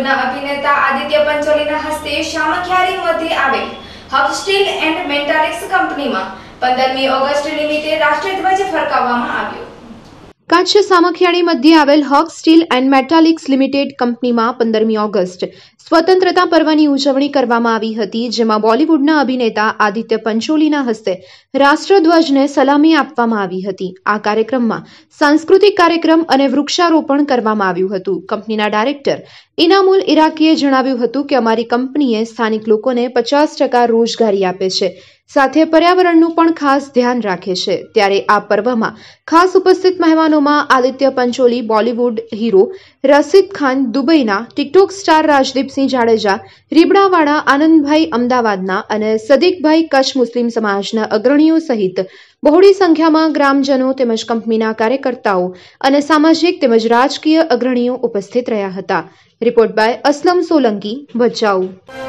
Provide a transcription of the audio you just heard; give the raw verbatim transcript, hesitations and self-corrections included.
બોલિવૂડના અભિનેતા આદિત્ય પંચોલીના હસ્તે શામખ્યારી મધ્યે આવેલ હક સ્ટીલ એન્ડ મેટાલિક્સ કંપનીમાં પંદરમી ઓગસ્ટ નિમિત્તે રાષ્ટ્રધ્વજ ફરકાવવામાં આવ્યો। કચ્છ સામખિયાળી મધ્યે આવેલ hawk steel and metallics limited કંપનીમાં પંદરમી ઓગસ્ટ સ્વતંત્રતા પર્વની ઉજવણી કરવામાં આવી હતી, જેમાં બોલિવૂડના અભિનેતા આદિત્ય પંચોલીના હસ્તે રાષ્ટ્રધ્વજને સલામી આપવામાં આવી હતી। આ કાર્યક્રમમાં સાંસ્કૃતિક કાર્યક્રમ અને વૃક્ષારોપણ કરવામાં આવ્યું હતું। કંપનીના ડાયરેક્ટર ઇનામુલ ઈરાકીએ જણાવ્યું હતું કે અમારી કંપનીએ સ્થાનિક લોકોને પચાસ ટકા રોજગારી આપે છે, સાથે પર્યાવરણનું પણ ખાસ ધ્યાન રાખે છે। ત્યારે આ પર્વમાં ખાસ ઉપસ્થિત મહેમાનોમાં આદિત્ય પંચોલી, બોલિવૂડ હીરો રસીદ ખાન, દુબઈના ટિકટોક સ્ટાર રાજદીપ સિંહ જાડેજા, રીબડાવાળા આનંદભાઈ અમદાવાદના અને સદીકભાઈ કચ્છ મુસ્લિમ સમાજના અગ્રણીઓ સહિત બહોળી સંખ્યામાં ગ્રામજનો તેમજ કંપનીના કાર્યકર્તાઓ અને સામાજિક તેમજ રાજકીય અગ્રણીઓ ઉપસ્થિત રહ્યા હતા। Report by Aslam Solanki, Bhachau.